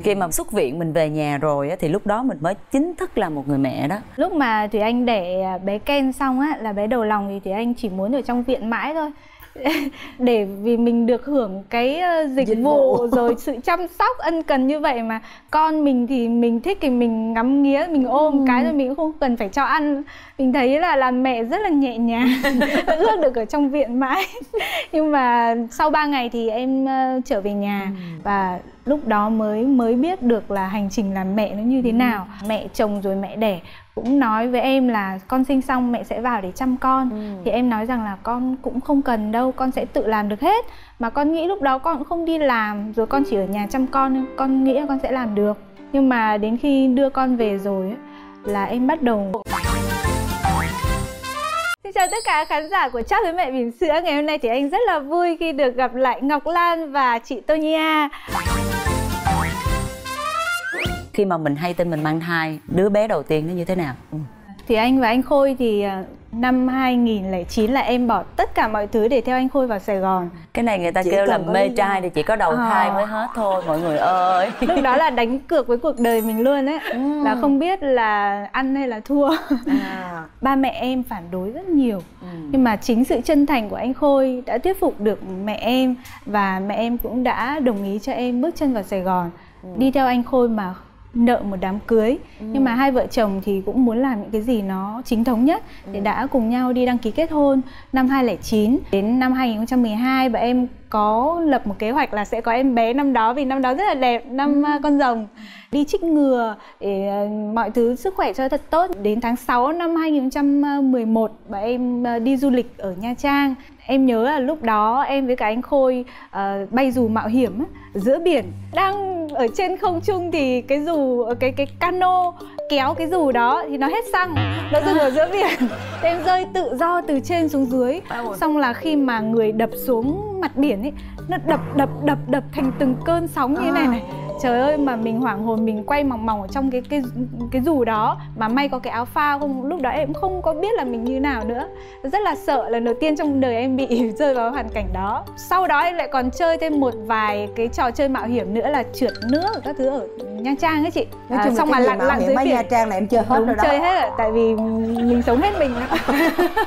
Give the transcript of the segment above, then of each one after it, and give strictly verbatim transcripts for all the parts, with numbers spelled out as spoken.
Khi mà xuất viện mình về nhà rồi á, thì lúc đó mình mới chính thức là một người mẹ đó. Lúc mà Thủy Anh đẻ bé Ken xong á, là bé đầu lòng, thì Thủy Anh chỉ muốn ở trong viện mãi thôi. Để vì mình được hưởng cái dịch, dịch vụ, vụ rồi sự chăm sóc ân cần như vậy, mà con mình thì mình thích thì mình ngắm nghía, mình ôm ừ. cái rồi mình cũng không cần phải cho ăn. Mình thấy là làm mẹ rất là nhẹ nhàng, ước được ở trong viện mãi. Nhưng mà sau ba ngày thì em trở về nhà ừ. và lúc đó mới mới biết được là hành trình làm mẹ nó như thế nào. ừ. Mẹ chồng rồi mẹ đẻ cũng nói với em là con sinh xong mẹ sẽ vào để chăm con. ừ. Thì em nói rằng là con cũng không cần đâu, con sẽ tự làm được hết. Mà con nghĩ lúc đó con cũng không đi làm, rồi con chỉ ở nhà chăm con, con nghĩ là con sẽ làm được. Nhưng mà đến khi đưa con về rồi ấy, là em bắt đầu. Xin chào tất cả khán giả của Chat với Mẹ Bỉm Sữa. Ngày hôm nay thì anh rất là vui khi được gặp lại Ngọc Lan và chị Tô Nhi A. Khi mà mình hay tin mình mang thai, đứa bé đầu tiên nó như thế nào? Ừ. Thì anh và anh Khôi thì năm hai nghìn lẻ chín là em bỏ tất cả mọi thứ để theo anh Khôi vào Sài Gòn. Cái này người ta chỉ kêu là mê trai thì chỉ có đầu à. thai mới hết thôi mọi người ơi. Lúc đó là đánh cược với cuộc đời mình luôn ấy. ừ. Là không biết là ăn hay là thua. à. Ba mẹ em phản đối rất nhiều. ừ. Nhưng mà chính sự chân thành của anh Khôi đã thuyết phục được mẹ em. Và mẹ em cũng đã đồng ý cho em bước chân vào Sài Gòn. ừ. Đi theo anh Khôi mà nợ một đám cưới. ừ. Nhưng mà hai vợ chồng thì cũng muốn làm những cái gì nó chính thống nhất. ừ. Thì đã cùng nhau đi đăng ký kết hôn năm hai nghìn lẻ chín. Đến năm hai nghìn không trăm mười hai bọn em có lập một kế hoạch là sẽ có em bé năm đó, vì năm đó rất là đẹp, năm ừ. con rồng. Đi chích ngừa để mọi thứ sức khỏe cho thật tốt. Đến tháng sáu năm hai nghìn không trăm mười một bọn em đi du lịch ở Nha Trang. Em nhớ là lúc đó em với cả anh Khôi uh, bay dù mạo hiểm giữa biển. Đang ở trên không trung thì cái dù, cái cái cano kéo cái dù đó thì nó hết xăng, nó dừng ở giữa biển. Em rơi tự do từ trên xuống dưới. Xong là khi mà người đập xuống mặt biển ấy, nó đập đập đập đập thành từng cơn sóng như thế này này. Trời ơi, mà mình hoảng hồn, mình quay mòng mòng ở trong cái cái cái dù đó. Mà may có cái áo phao, không lúc đó em không có biết là mình như nào nữa. Rất là sợ, lần đầu tiên trong đời em bị rơi vào hoàn cảnh đó. Sau đó em lại còn chơi thêm một vài cái trò chơi mạo hiểm nữa là trượt nước các thứ ở Nha Trang ấy chị. Nói chung à, xong là lặn lặn dưới biển. Nha Trang là em chơi hết đúng rồi đó. Chơi hết rồi, tại vì mình sống hết mình.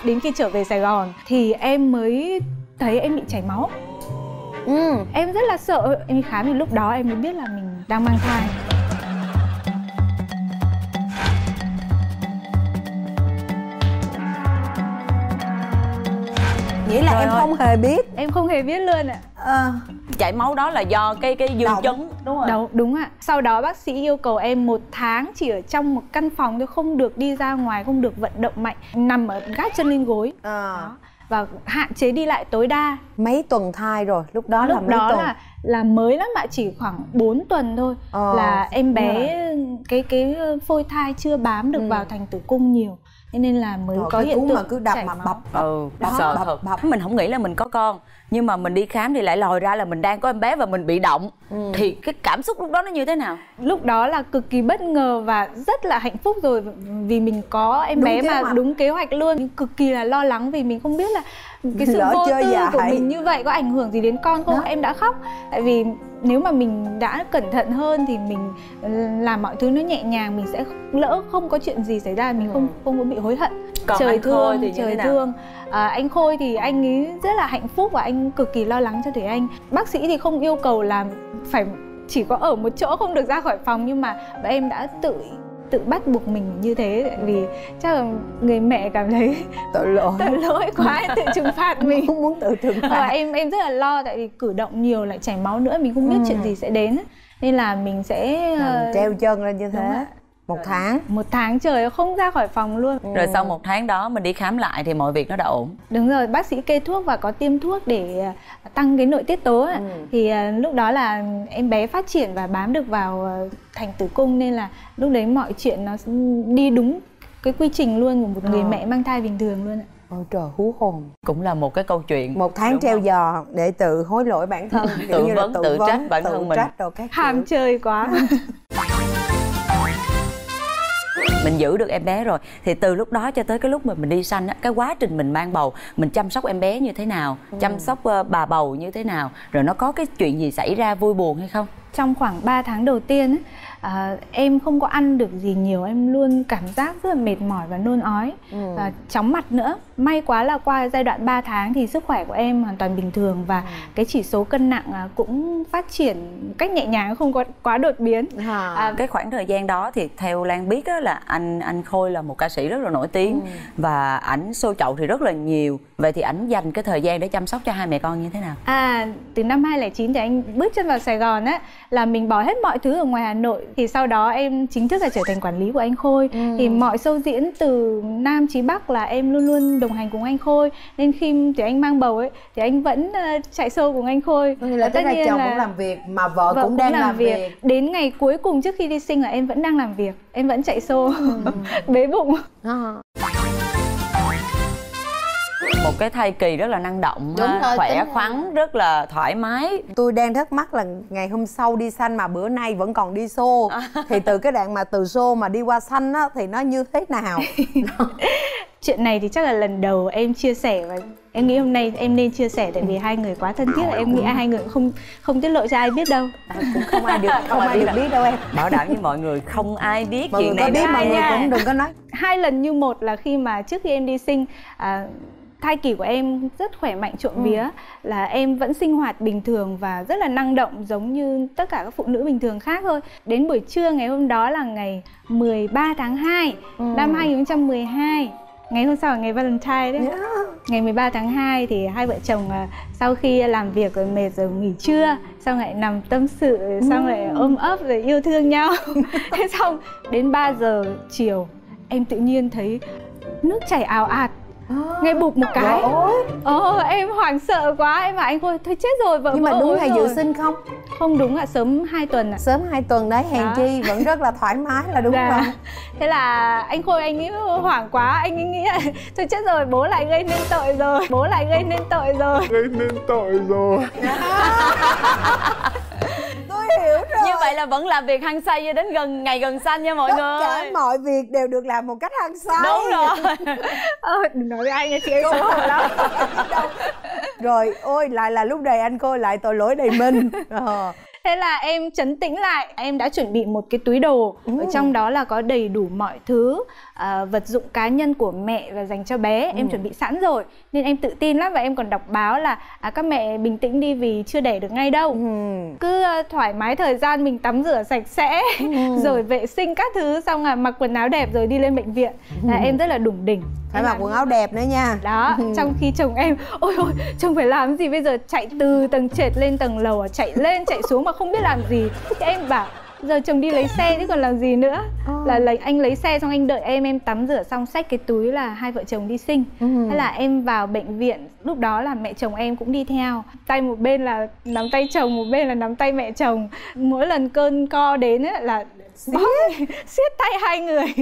Đến khi trở về Sài Gòn thì em mới thấy em bị chảy máu. Ừ, em rất là sợ. Em đi khám thì lúc đó em mới biết là mình đang mang thai. Nghĩa là Trời em ơi. không hề biết. Em không hề biết luôn ạ. à. Chảy máu đó là do cái cái dương chấn đúng không? Đúng, đúng ạ. Sau đó bác sĩ yêu cầu em một tháng chỉ ở trong một căn phòng thôi, không được đi ra ngoài, không được vận động mạnh, nằm ở gác chân lên gối. à. Đó. Và hạn chế đi lại tối đa. Mấy tuần thai rồi? Lúc đó lúc là mấy đó tuần? Là, là mới lắm ạ, chỉ khoảng bốn tuần thôi. Ờ, là em bé cái cái phôi thai chưa bám được ừ. vào thành tử cung nhiều. Thế nên là mới Rồi, có hiện tượng mà cứ đập mà bập bập, ừ, đó, sợ bập, thật. bập Mình không nghĩ là mình có con, nhưng mà mình đi khám thì lại lòi ra là mình đang có em bé và mình bị động. ừ. Thì cái cảm xúc lúc đó nó như thế nào? Lúc đó là cực kỳ bất ngờ và rất là hạnh phúc rồi. Vì mình có em đúng bé mà hoạch. đúng kế hoạch luôn. Nhưng cực kỳ là lo lắng vì mình không biết là cái sự Lỡ vô tư dạ của hãy. mình như vậy có ảnh hưởng gì đến con không? Đó. Em đã khóc. Tại vì nếu mà mình đã cẩn thận hơn thì mình làm mọi thứ nó nhẹ nhàng, mình sẽ lỡ không có chuyện gì xảy ra, mình ừ. không không có bị hối hận. Còn trời thương, thì trời thương. À, anh Khôi thì anh ấy rất là hạnh phúc và anh cực kỳ lo lắng cho Thủy Anh. Bác sĩ thì không yêu cầu là phải chỉ có ở một chỗ, không được ra khỏi phòng, nhưng mà bọn em đã tự tự bắt buộc mình như thế, tại vì chắc là người mẹ cảm thấy tội lỗi tội lỗi quá, tự trừng phạt mình, không muốn tự trừng phạt. Và em em rất là lo, tại vì cử động nhiều lại chảy máu nữa, mình không biết ừ. chuyện gì sẽ đến, nên là mình sẽ ừ, treo chân lên như thế. Một tháng một tháng trời không ra khỏi phòng luôn. ừ. Rồi sau một tháng đó mình đi khám lại thì mọi việc nó đã ổn. Đúng rồi, bác sĩ kê thuốc và có tiêm thuốc để tăng cái nội tiết tố. ừ. Thì lúc đó là em bé phát triển và bám được vào thành tử cung, nên là lúc đấy mọi chuyện nó đi đúng cái quy trình luôn của một người ừ. mẹ mang thai bình thường luôn ạ. Ôi trời, hú hồn. Cũng là một cái câu chuyện. Một tháng treo giò để tự hối lỗi bản thân. Tự vấn, tự, tự vấn, trách bản tự thân mình trách đồ các Hàm kiểu. chơi quá. Mình giữ được em bé rồi thì từ lúc đó cho tới cái lúc mà mình đi sanh, cái quá trình mình mang bầu, mình chăm sóc em bé như thế nào, ừ. chăm sóc bà bầu như thế nào, rồi nó có cái chuyện gì xảy ra vui buồn hay không? trong khoảng ba tháng đầu tiên ấy, à, em không có ăn được gì nhiều, em luôn cảm giác rất là mệt mỏi và nôn ói, ừ. à, chóng mặt nữa. May quá là qua giai đoạn ba tháng thì sức khỏe của em hoàn toàn bình thường và ừ. cái chỉ số cân nặng cũng phát triển cách nhẹ nhàng, không có quá đột biến. À, à, cái khoảng thời gian đó thì theo Lan biết á, là anh anh Khôi là một ca sĩ rất là nổi tiếng, ừ. và ảnh show chậu thì rất là nhiều. Vậy thì ảnh dành cái thời gian để chăm sóc cho hai mẹ con như thế nào? À, từ năm hai không không chín thì anh bước chân vào Sài Gòn á, là mình bỏ hết mọi thứ ở ngoài Hà Nội. Thì sau đó em chính thức là trở thành quản lý của anh Khôi, ừ. thì mọi show diễn từ Nam chí Bắc là em luôn luôn đồng hành cùng anh Khôi. Nên khi thì anh mang bầu ấy thì anh vẫn uh, chạy show cùng anh Khôi. Thế là tất nhiên chồng là cũng làm việc mà vợ, vợ cũng, cũng đang làm, làm việc. việc Đến ngày cuối cùng trước khi đi sinh là em vẫn đang làm việc, em vẫn chạy show, ừ. bế bụng. à. Một cái thai kỳ rất là năng động, Đúng rồi, khỏe khoắn, rồi. rất là thoải mái. Tôi đang thắc mắc là ngày hôm sau đi sanh mà bữa nay vẫn còn đi show, à. thì từ cái đoạn mà từ show mà đi qua sanh á, thì nó như thế nào? Chuyện này thì chắc là lần đầu em chia sẻ và em nghĩ hôm nay em nên chia sẻ, tại vì hai người quá thân thiết, là em nghĩ hai người không không tiết lộ cho ai biết đâu. À, cũng không ai được không, không ai được biết đâu em. Bảo đảm với mọi người không ai biết mọi chuyện người này. Có biết mọi người cũng đừng có nói. Hai lần như một là khi mà trước khi em đi sinh, à, thai kỳ của em rất khỏe mạnh trộm vía, ừ. là em vẫn sinh hoạt bình thường và rất là năng động giống như tất cả các phụ nữ bình thường khác thôi. Đến buổi trưa ngày hôm đó là ngày mười ba tháng hai, ừ. năm hai nghìn không trăm mười hai. Ngày hôm sau là ngày Valentine đấy, yeah. Ngày mười ba tháng hai thì hai vợ chồng sau khi làm việc rồi mệt rồi nghỉ trưa, xong lại nằm tâm sự, xong lại ôm ấp rồi yêu thương nhau. Thế xong đến ba giờ chiều em tự nhiên thấy nước chảy ào ạt, nghe bụp một cái. Ồ, em hoảng sợ quá, em bảo anh Khôi thôi chết rồi, vợ. Nhưng mà đúng ngày dự sinh không? Không đúng, là sớm hai tuần ạ. Sớm hai tuần đấy, hèn chi vẫn rất là thoải mái là đúng rồi. Thế là anh Khôi anh nghĩ hoảng quá, anh nghĩ nghĩ thôi chết rồi, bố lại gây nên tội rồi. Bố lại gây nên tội rồi. Gây nên tội rồi. Hiểu rồi. Như vậy là vẫn làm việc hăng say cho đến gần ngày gần sanh nha mọi Tất người. Tất cả mọi việc đều được làm một cách hăng say. Đúng rồi. ờ, đừng nói với ai nha chị, em xấu hổ lắm. Rồi ôi lại là lúc này anh Khôi lại tội lỗi đầy mình. ờ. Thế là em trấn tĩnh lại, em đã chuẩn bị một cái túi đồ, ừ. ở trong đó là có đầy đủ mọi thứ, uh, vật dụng cá nhân của mẹ và dành cho bé, ừ. em chuẩn bị sẵn rồi. Nên em tự tin lắm và em còn đọc báo là à, các mẹ bình tĩnh đi vì chưa đẻ được ngay đâu, ừ. cứ uh, thoải mái thời gian mình tắm rửa sạch sẽ, ừ. rồi vệ sinh các thứ, xong là mặc quần áo đẹp rồi đi lên bệnh viện. ừ. Là em rất là đủng đỉnh. Phải mặc quần áo đẹp nữa nha. Đó, ừ. trong khi chồng em, ôi ôi, chồng phải làm gì bây giờ, chạy từ tầng trệt lên tầng lầu, chạy lên chạy xuống mà không biết làm gì. Thì em bảo giờ chồng đi lấy xe chứ còn làm gì nữa. à. Là lấy, anh lấy xe xong anh đợi em, em tắm rửa xong xách cái túi là hai vợ chồng đi sinh. ừ. Thế là em vào bệnh viện, lúc đó là mẹ chồng em cũng đi theo, tay một bên là nắm tay chồng, một bên là nắm tay mẹ chồng. Mỗi lần cơn co đến ấy, là bóp, siết tay hai người.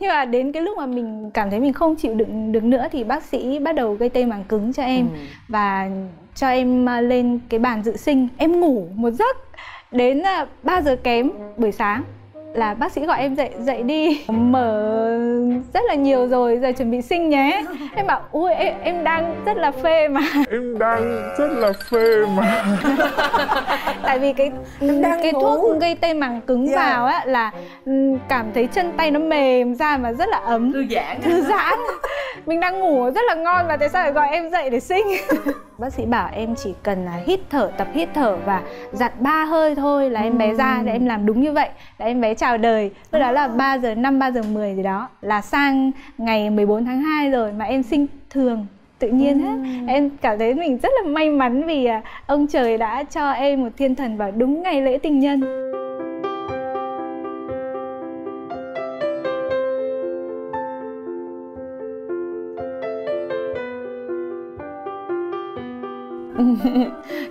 Nhưng mà đến cái lúc mà mình cảm thấy mình không chịu đựng được nữa thì bác sĩ bắt đầu gây tê màng cứng cho em, ừ. và cho em lên cái bàn dự sinh. Em ngủ một giấc đến ba giờ kém buổi sáng là bác sĩ gọi em dậy, dậy đi, mở rất là nhiều rồi, giờ chuẩn bị sinh nhé. Em bảo ui em, em đang rất là phê mà. Em đang rất là phê mà. Tại vì cái cái ngủ. thuốc gây tê màng cứng yeah. vào á là cảm thấy chân tay nó mềm ra mà rất là ấm. Thư giãn. Thư giãn. Mình đang ngủ rất là ngon và tại sao lại gọi em dậy để sinh? Bác sĩ bảo em chỉ cần là hít thở, tập hít thở và dặn ba hơi thôi là em bé ra. Để em làm đúng như vậy là em bé chào đời. Lúc đó là ba giờ năm, ba giờ mười gì đó. Là sang ngày mười bốn tháng hai rồi mà em sinh thường, tự nhiên hết. Em cảm thấy mình rất là may mắn vì ông trời đã cho em một thiên thần vào đúng ngày lễ tình nhân.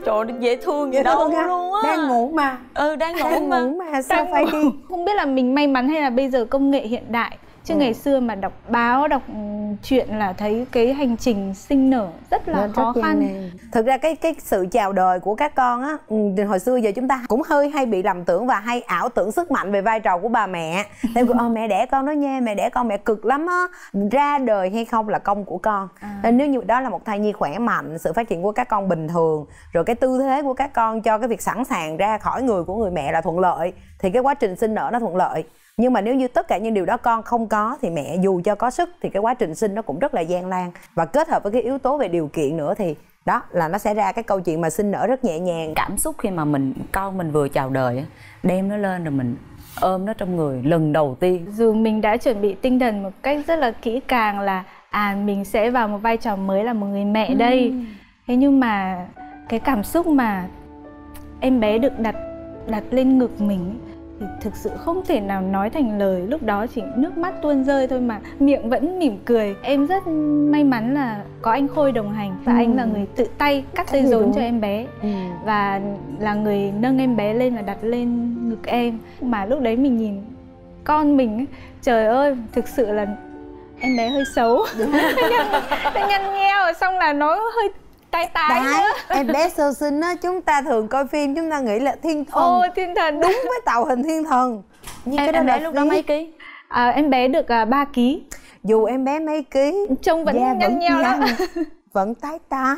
Trời ơi, dễ thương vậy đâu luôn á. Đang ngủ mà. Ừ, đang ngủ đang mà, ngủ mà. Sao đang phải ngủ. đi. Không biết là mình may mắn hay là bây giờ công nghệ hiện đại chứ ừ. ngày xưa mà đọc báo, đọc truyện là thấy cái hành trình sinh nở rất là rất khó rất khăn. Thực ra cái cái sự chào đời của các con á, hồi xưa giờ chúng ta cũng hơi hay bị lầm tưởng và hay ảo tưởng sức mạnh về vai trò của bà mẹ. Nên ờ, mẹ đẻ con đó nha, mẹ đẻ con mẹ cực lắm á, ra đời hay không là công của con. À. Nên nếu như đó là một thai nhi khỏe mạnh, sự phát triển của các con bình thường, rồi cái tư thế của các con cho cái việc sẵn sàng ra khỏi người của người mẹ là thuận lợi, thì cái quá trình sinh nở nó thuận lợi. Nhưng mà nếu như tất cả những điều đó con không có thì mẹ dù cho có sức thì cái quá trình sinh nó cũng rất là gian nan. Và kết hợp với cái yếu tố về điều kiện nữa thì đó là nó sẽ ra cái câu chuyện mà sinh nở rất nhẹ nhàng. Cảm xúc khi mà mình con mình vừa chào đời, đem nó lên rồi mình ôm nó trong người lần đầu tiên. Dù mình đã chuẩn bị tinh thần một cách rất là kỹ càng là à mình sẽ vào một vai trò mới là một người mẹ đây. Ừ. Thế nhưng mà cái cảm xúc mà em bé được đặt đặt lên ngực mình thì thực sự không thể nào nói thành lời, lúc đó chỉ nước mắt tuôn rơi thôi mà miệng vẫn mỉm cười. Em rất may mắn là có anh Khôi đồng hành và ừ. anh là người tự tay cắt dây rốn cho em bé ừ. và là người nâng em bé lên và đặt lên ngực em. Mà lúc đấy mình nhìn con mình, trời ơi, thực sự là em bé hơi xấu, nó nhăn nheo xong là nó hơi tái tái nữa. Em bé sơ sinh á, chúng ta thường coi phim chúng ta nghĩ là thiên thần. Ô, thiên thần. Đúng với tạo hình thiên thần. Nhưng em, cái đó em bé lúc phí. Đó mấy ký? À, em bé được uh, ba ký. Dù em bé mấy ký, trông vẫn nhăn vẫn nheo lắm. Vẫn tái tái,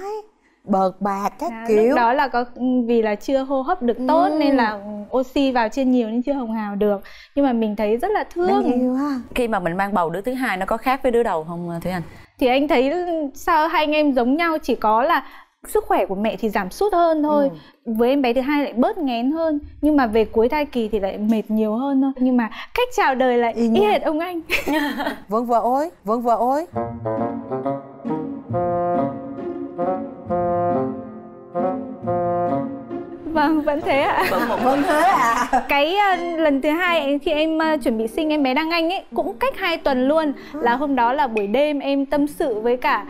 bợt bạc các à, kiểu. Lúc đó là có vì là chưa hô hấp được tốt ừ. nên là oxy vào trên nhiều nên chưa hồng hào được. Nhưng mà mình thấy rất là thương. Khi mà mình mang bầu đứa thứ hai nó có khác với đứa đầu không Thủy Anh? Thì anh thấy sao hai anh em giống nhau, chỉ có là sức khỏe của mẹ thì giảm sút hơn thôi. Ừ. Với em bé thứ hai lại bớt ngén hơn, nhưng mà về cuối thai kỳ thì lại mệt nhiều hơn thôi. Nhưng mà cách chào đời lại y hệt ông anh. Vâng vợ ơi, vâng vợ ơi. Vâng, vẫn thế ạ. Vâng, vâng thế ạ. Cái uh, lần thứ hai khi em uh, chuẩn bị sinh em bé Đăng Anh ấy cũng cách hai tuần luôn. Là hôm đó là buổi đêm em tâm sự với cả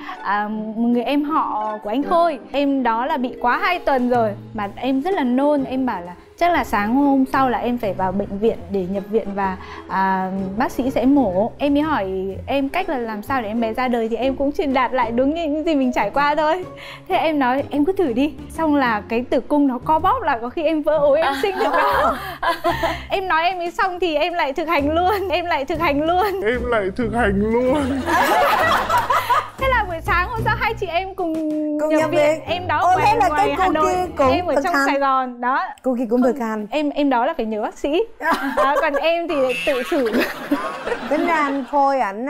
uh, người em họ của anh Khôi. Em đó là bị quá hai tuần rồi mà em rất là nôn. Em bảo là chắc là sáng hôm sau là em phải vào bệnh viện để nhập viện và à, bác sĩ sẽ mổ. Em mới hỏi em cách là làm sao để em bé ra đời thì em cũng truyền đạt lại đúng như những gì mình trải qua thôi. Thế em nói em cứ thử đi. Xong là cái tử cung nó co bóp là có khi em vỡ ối em sinh được đó. Em nói em ấy xong thì em lại thực hành luôn. Em lại thực hành luôn. Em lại thực hành luôn. Thế là buổi sáng hôm sau hai chị em cùng, cùng nhập viện. viện Em đó ngoài, là ngoài Hà Nội, em ở trong hành. Sài Gòn đó. Cô kia cũng thực hành. Em em đó là phải nhớ bác sĩ đó, còn em thì tự xử. Tính ra anh Khôi ảnh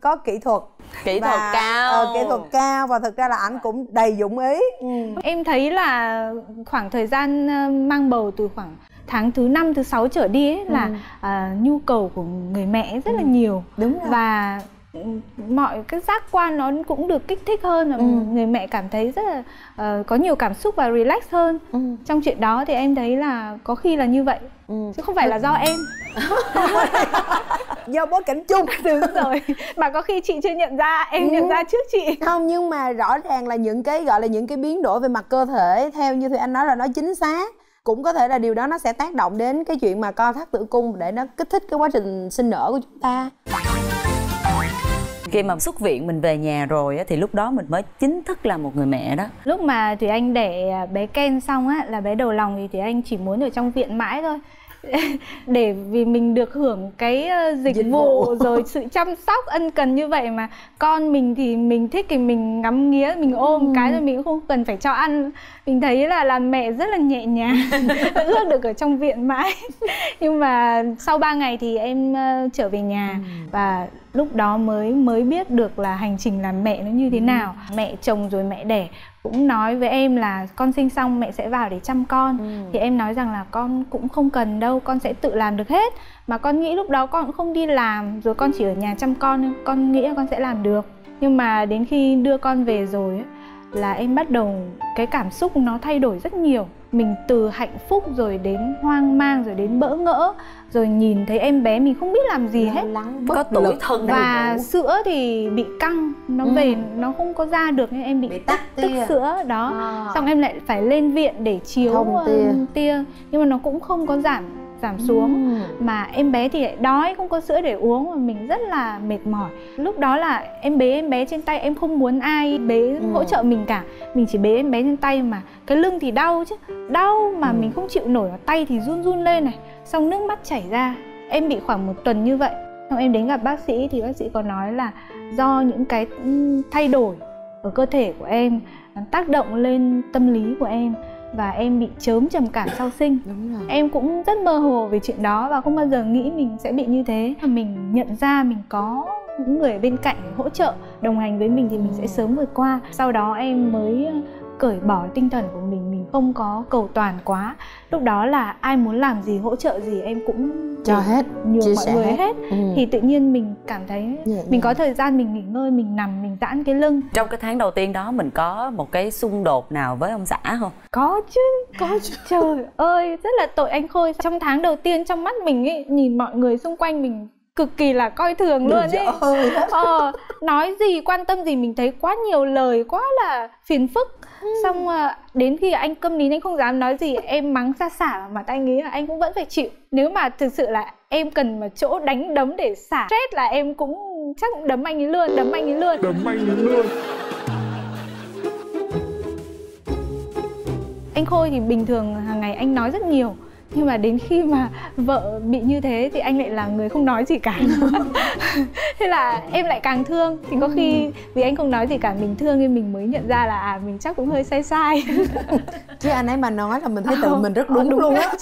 có kỹ thuật kỹ và, thuật cao ờ, kỹ thuật cao và thực ra là ảnh cũng đầy dũng ý. Ừ. Em thấy là khoảng thời gian mang bầu từ khoảng tháng thứ năm thứ sáu trở đi ấy, là ừ. à, nhu cầu của người mẹ rất ừ. là nhiều. Đúng rồi. Và mọi cái giác quan nó cũng được kích thích hơn và ừ. người mẹ cảm thấy rất là uh, có nhiều cảm xúc và relax hơn. Ừ. Trong chuyện đó thì em thấy là có khi là như vậy. Ừ. Chứ không phải là do em. Do bối cảnh chung. Đúng rồi. Mà có khi chị chưa nhận ra, em ừ. nhận ra trước chị. Không, nhưng mà rõ ràng là những cái gọi là những cái biến đổi về mặt cơ thể theo như Thủy Anh nói là nó chính xác. Cũng có thể là điều đó nó sẽ tác động đến cái chuyện mà co thắt tử cung để nó kích thích cái quá trình sinh nở của chúng ta. Khi mà xuất viện mình về nhà rồi á, thì lúc đó mình mới chính thức là một người mẹ đó. Lúc mà Thủy Anh đẻ bé Ken xong á, là bé đầu lòng, thì Thủy Anh chỉ muốn ở trong viện mãi thôi. Để vì mình được hưởng cái dịch, dịch vụ, vụ rồi sự chăm sóc ân cần như vậy, mà con mình thì mình thích thì mình ngắm nghía, mình ôm ừ. cái rồi mình cũng không cần phải cho ăn. Mình thấy là làm mẹ rất là nhẹ nhàng. Ước được ở trong viện mãi. Nhưng mà sau ba ngày thì em uh, trở về nhà ừ. và lúc đó mới mới biết được là hành trình làm mẹ nó như thế nào. Ừ. Mẹ chồng rồi mẹ đẻ cũng nói với em là con sinh xong mẹ sẽ vào để chăm con. Ừ. Thì em nói rằng là con cũng không cần đâu, con sẽ tự làm được hết. Mà con nghĩ lúc đó con cũng không đi làm, rồi con chỉ ở nhà chăm con, con nghĩ là con sẽ làm được. Nhưng mà đến khi đưa con về rồi ấy, là em bắt đầu cái cảm xúc nó thay đổi rất nhiều. Mình từ hạnh phúc rồi đến hoang mang rồi đến bỡ ngỡ, rồi nhìn thấy em bé mình không biết làm gì hết, có tủi thân và sữa thì bị căng, nó ừ. về nó không có ra được nên em bị, bị tắc, tắc tức sữa đó. À. Xong em lại phải lên viện để chiếu tia. tia nhưng mà nó cũng không có giảm giảm xuống, ừ. mà em bé thì lại đói, không có sữa để uống và mình rất là mệt mỏi. Lúc đó là em bế em bé trên tay, em không muốn ai bế ừ. hỗ trợ mình cả, mình chỉ bế em bé trên tay mà cái lưng thì đau chứ, đau mà ừ. mình không chịu nổi, tay thì run run lên này, xong nước mắt chảy ra. Em bị khoảng một tuần như vậy, xong em đến gặp bác sĩ thì bác sĩ có nói là do những cái thay đổi ở cơ thể của em tác động lên tâm lý của em và em bị chớm trầm cảm sau sinh. Đúng rồi. Em cũng rất mơ hồ về chuyện đó và không bao giờ nghĩ mình sẽ bị như thế. Mình nhận ra mình có những người bên cạnh hỗ trợ, đồng hành với mình thì mình sẽ sớm vượt qua. Sau đó em mới cởi bỏ tinh thần của mình, mình không có cầu toàn quá. Lúc đó là ai muốn làm gì, hỗ trợ gì em cũng cho hết, nhường mọi người hết, hết. Ừ. Thì tự nhiên mình cảm thấy vậy mình vậy. Có thời gian mình nghỉ ngơi, mình nằm, mình giãn cái lưng. Trong cái tháng đầu tiên đó mình có một cái xung đột nào với ông xã không? Có chứ, có chứ. Trời ơi, rất là tội anh Khôi. Trong tháng đầu tiên trong mắt mình ấy, nhìn mọi người xung quanh mình cực kỳ là coi thường luôn ấy. Ờ, nói gì, quan tâm gì mình thấy quá nhiều lời, quá là phiền phức. Ừ. Xong đến khi anh câm nín, anh không dám nói gì, em mắng xa xả mà anh nghĩ là anh cũng vẫn phải chịu. Nếu mà thực sự là em cần mà chỗ đánh đấm để xả stress là em cũng chắc cũng đấm anh ấy luôn, đấm anh ấy luôn. Đấm anh ấy luôn. Anh Khôi thì bình thường hàng ngày anh nói rất nhiều. Nhưng mà đến khi mà vợ bị như thế thì anh lại là người không nói gì cả. Thế là em lại càng thương. Thì có khi vì anh không nói gì cả, mình thương nên mình mới nhận ra là à mình chắc cũng hơi sai sai. Chứ anh ấy mà nói là mình thấy tự mình rất đúng, đúng luôn á.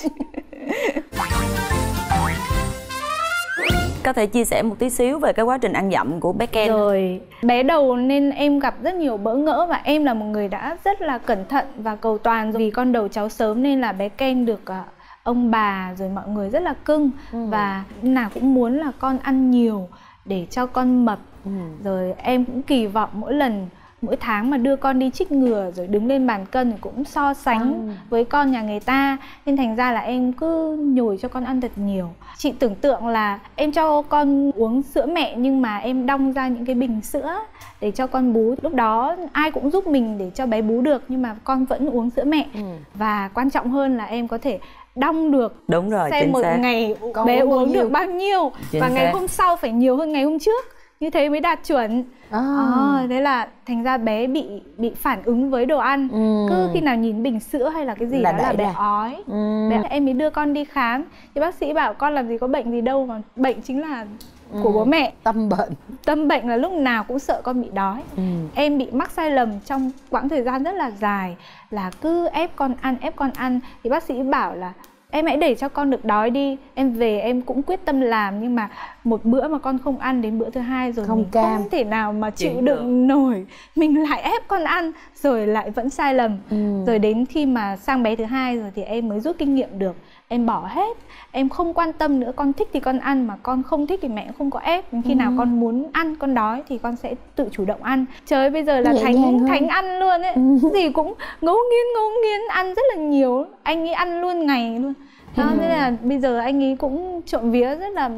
Có thể chia sẻ một tí xíu về cái quá trình ăn dặm của bé Ken? Rồi, bé đầu nên em gặp rất nhiều bỡ ngỡ và em là một người đã rất là cẩn thận và cầu toàn. Vì con đầu cháu sớm nên là bé Ken được ông bà rồi mọi người rất là cưng, ừ. và nào cũng muốn là con ăn nhiều để cho con mập, ừ. rồi em cũng kỳ vọng mỗi lần mỗi tháng mà đưa con đi trích ngừa rồi đứng lên bàn cân thì cũng so sánh ừ. với con nhà người ta, nên thành ra là em cứ nhồi cho con ăn thật nhiều. Chị tưởng tượng là em cho con uống sữa mẹ nhưng mà em đong ra những cái bình sữa để cho con bú. Lúc đó ai cũng giúp mình để cho bé bú được nhưng mà con vẫn uống sữa mẹ, ừ. và quan trọng hơn là em có thể đong được. Đúng rồi, xem một xác. Ngày con bé uống, uống được bao nhiêu chính và xác. Ngày hôm sau phải nhiều hơn ngày hôm trước, như thế mới đạt chuẩn. À. À, thế là thành ra bé bị bị phản ứng với đồ ăn, ừ. cứ khi nào nhìn bình sữa hay là cái gì là đó là bé này. Ói. Ừ. Bé, em mới đưa con đi khám thì bác sĩ bảo con làm gì có bệnh gì đâu mà bệnh chính là của ừ. bố mẹ. Tâm bệnh. Tâm bệnh là lúc nào cũng sợ con bị đói. Ừ. Em bị mắc sai lầm trong quãng thời gian rất là dài là cứ ép con ăn, ép con ăn thì bác sĩ bảo là em hãy để cho con được đói đi. Em về em cũng quyết tâm làm nhưng mà một bữa mà con không ăn đến bữa thứ hai rồi không mình cam. Không thể nào mà chịu Chính đựng được. Nổi. Mình lại ép con ăn rồi lại vẫn sai lầm. Ừ. Rồi đến khi mà sang bé thứ hai rồi thì em mới rút kinh nghiệm được. Em bỏ hết, em không quan tâm nữa, con thích thì con ăn mà con không thích thì mẹ cũng không có ép. Khi ừ. nào con muốn ăn, con đói thì con sẽ tự chủ động ăn. Trời bây giờ là Nhẹ thánh thánh ăn luôn ấy, ừ. gì cũng ngấu nghiến ngấu nghiến, ăn rất là nhiều. Anh ấy ăn luôn ngày luôn. Đó, ừ. nên là bây giờ anh ấy cũng trộm vía rất là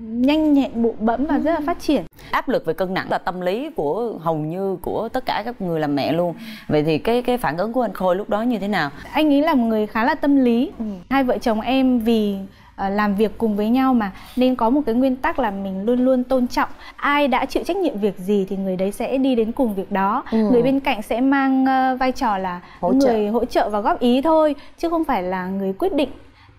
nhanh nhẹn, bụ bẫm và rất là phát triển. Áp lực về cân nặng là tâm lý của hầu như của tất cả các người làm mẹ luôn. Vậy thì cái cái phản ứng của anh Khôi lúc đó như thế nào? Anh ấy là một người khá là tâm lý. Ừ. Hai vợ chồng em vì uh, làm việc cùng với nhau mà nên có một cái nguyên tắc là mình luôn luôn tôn trọng. Ai đã chịu trách nhiệm việc gì thì người đấy sẽ đi đến cùng việc đó. Ừ. Người bên cạnh sẽ mang uh, vai trò là hỗ người trợ. hỗ trợ và góp ý thôi chứ không phải là người quyết định.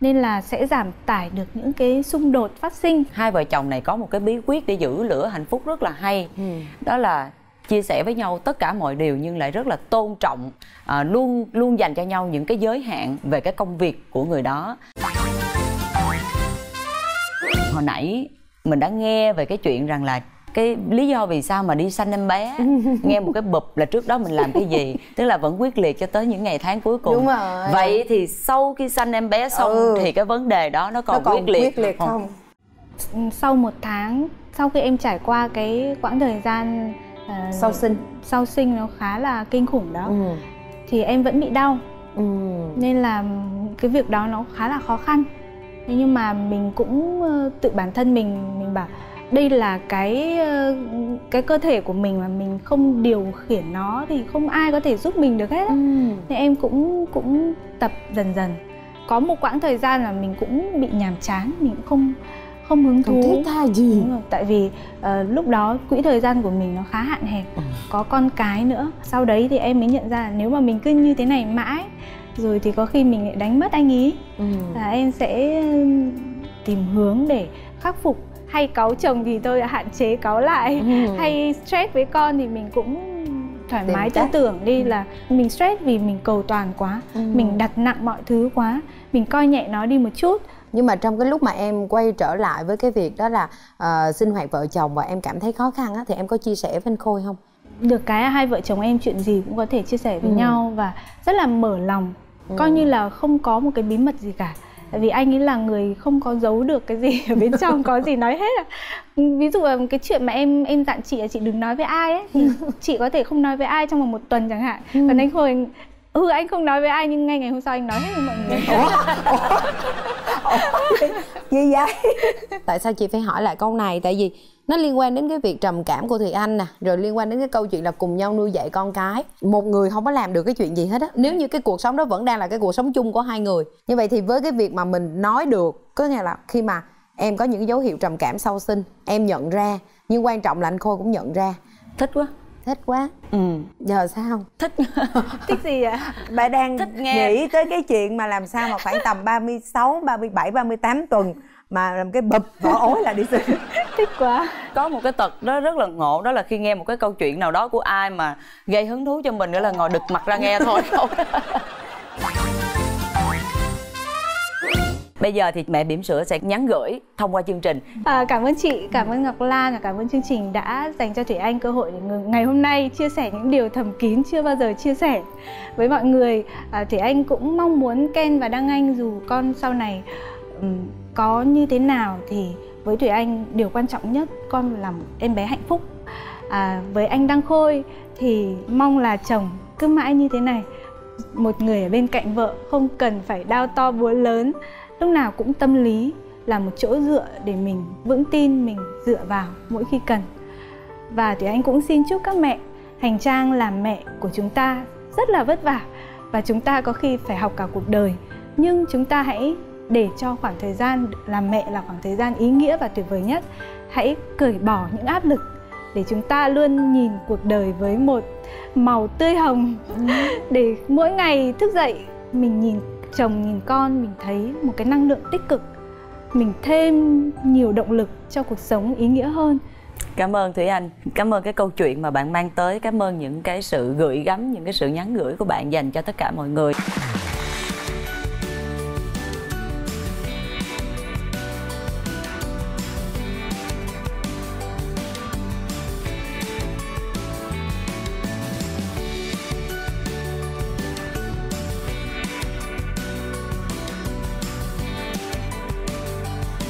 Nên là sẽ giảm tải được những cái xung đột phát sinh. Hai vợ chồng này có một cái bí quyết để giữ lửa hạnh phúc rất là hay. Ừ. Đó là chia sẻ với nhau tất cả mọi điều nhưng lại rất là tôn trọng, à, luôn luôn dành cho nhau những cái giới hạn về cái công việc của người đó. Hồi nãy mình đã nghe về cái chuyện rằng là cái lý do vì sao mà đi sanh em bé, nghe một cái bụp là trước đó mình làm cái gì, tức là vẫn quyết liệt cho tới những ngày tháng cuối cùng. Đúng rồi. Vậy thì sau khi sanh em bé xong ừ. thì cái vấn đề đó nó còn, nó còn quyết liệt, quyết liệt không? không? Sau một tháng, sau khi em trải qua cái quãng thời gian uh, sau sinh, sau sinh nó khá là kinh khủng đó, ừ. thì em vẫn bị đau, ừ. nên là cái việc đó nó khá là khó khăn. Nhưng mà mình cũng tự bản thân mình mình bảo đây là cái cái cơ thể của mình mà mình không điều khiển nó thì không ai có thể giúp mình được hết. Ừ. Nên em cũng cũng tập dần dần. có một quãng thời gian là mình cũng bị nhàm chán, mình cũng không không hứng thú. Không thích tha gì. Đúng rồi, tại vì uh, lúc đó quỹ thời gian của mình nó khá hạn hẹp, ừ. có con cái nữa. Sau đấy thì em mới nhận ra là nếu mà mình cứ như thế này mãi rồi thì có khi mình lại đánh mất anh ý. Ừ. Là em sẽ tìm hướng để khắc phục. Hay cáu chồng thì tôi hạn chế cáu lại, ừ. hay stress với con thì mình cũng thoải Tìm mái tư tưởng đi, ừ. là mình stress vì mình cầu toàn quá, ừ. mình đặt nặng mọi thứ quá, mình coi nhẹ nó đi một chút. Nhưng mà trong cái lúc mà em quay trở lại với cái việc đó là uh, sinh hoạt vợ chồng và em cảm thấy khó khăn á, thì em có chia sẻ với anh Khôi không? Được cái hai vợ chồng em chuyện gì cũng có thể chia sẻ với ừ. nhau và rất là mở lòng, ừ. coi như là không có một cái bí mật gì cả. Tại vì anh ấy là người không có giấu được cái gì ở bên trong, có gì nói hết. Ví dụ là cái chuyện mà em em dặn chị là chị đừng nói với ai ấy, thì chị có thể không nói với ai trong vòng một tuần chẳng hạn. Còn anh Khôi, ừ anh không nói với ai nhưng ngay ngày hôm sau anh nói hết với mọi người. Ủa? Ủa? Ủa? Gì vậy? Tại sao chị phải hỏi lại câu này? Tại vì nó liên quan đến cái việc trầm cảm của Thùy Anh nè, rồi liên quan đến cái câu chuyện là cùng nhau nuôi dạy con cái. Một người không có làm được cái chuyện gì hết á, nếu như cái cuộc sống đó vẫn đang là cái cuộc sống chung của hai người. Như vậy thì với cái việc mà mình nói được, có nghĩa là khi mà em có những dấu hiệu trầm cảm sau sinh, em nhận ra, nhưng quan trọng là anh Khôi cũng nhận ra. Thích quá. Thích quá. Ừ. Giờ sao? Thích. Thích gì vậy? Bà đang thích nghe. Nghĩ tới cái chuyện mà làm sao mà khoảng tầm ba mươi sáu, ba mươi bảy, ba mươi tám tuần mà làm cái bập vỏ ối là đi sinh. Thích quá. Có một cái tật đó rất là ngộ, đó là khi nghe một cái câu chuyện nào đó của ai mà gây hứng thú cho mình nữa là ngồi đực mặt ra nghe thôi. Bây giờ thì Mẹ Bỉm Sữa sẽ nhắn gửi thông qua chương trình. À, cảm ơn chị, cảm ơn Ngọc Lan và cảm ơn chương trình đã dành cho Thủy Anh cơ hội để ngày hôm nay chia sẻ những điều thầm kín chưa bao giờ chia sẻ với mọi người. À, Thủy Anh cũng mong muốn Ken và Đăng Anh dù con sau này um, có như thế nào thì với Thủy Anh điều quan trọng nhất con là một em bé hạnh phúc. À, với anh Đăng Khôi thì mong là chồng cứ mãi như thế này, một người ở bên cạnh vợ không cần phải đao to búa lớn, lúc nào cũng tâm lý là một chỗ dựa để mình vững tin, mình dựa vào mỗi khi cần. Và thì anh cũng xin chúc các mẹ, hành trang làm mẹ của chúng ta rất là vất vả và chúng ta có khi phải học cả cuộc đời, nhưng chúng ta hãy để cho khoảng thời gian làm mẹ là khoảng thời gian ý nghĩa và tuyệt vời nhất. Hãy cởi bỏ những áp lực để chúng ta luôn nhìn cuộc đời với một màu tươi hồng, để mỗi ngày thức dậy mình nhìn chồng, nhìn con, mình thấy một cái năng lượng tích cực, mình thêm nhiều động lực cho cuộc sống ý nghĩa hơn. Cảm ơn Thủy Anh, cảm ơn cái câu chuyện mà bạn mang tới, cảm ơn những cái sự gửi gắm, những cái sự nhắn gửi của bạn dành cho tất cả mọi người.